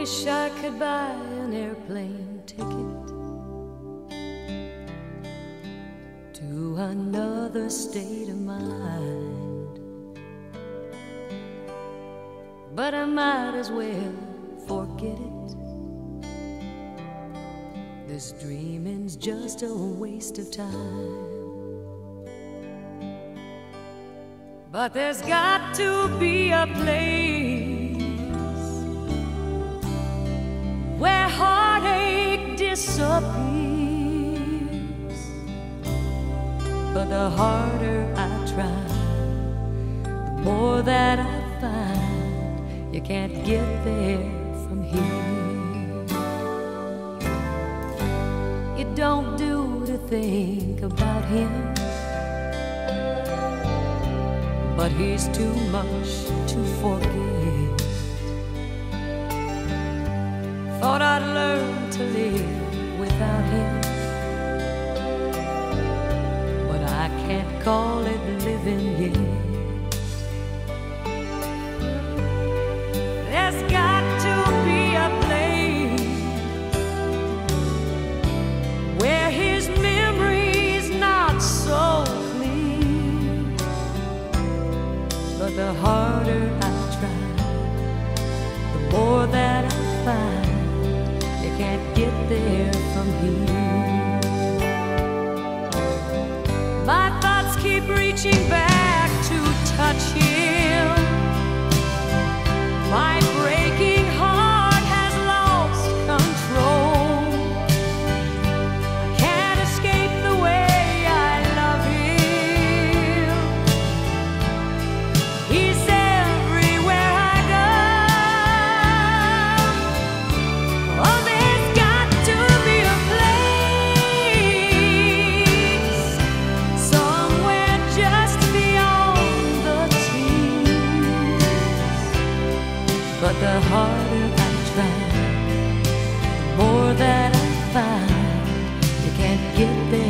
wish I could buy an airplane ticket to another state of mind, but I might as well forget it. This dreaming's just a waste of time. But there's got to be a place where heartache disappears. But the harder I try, the more that I find you can't get there from here. It don't do to think about him, but he's too much to forget. Thought I'd learn to live without him, but I can't call it living yet. There's got to be a place where his memory's not so clean. But the harder I try, the more that I find you can't get there from here. My thoughts keep reaching back to touch him. My breaking heart has lost control. I can't escape the way I love him. He's everywhere I go. Oh, there's got to be a place somewhere just beyond the trees. But the harder I try, the more that I find you can't get there.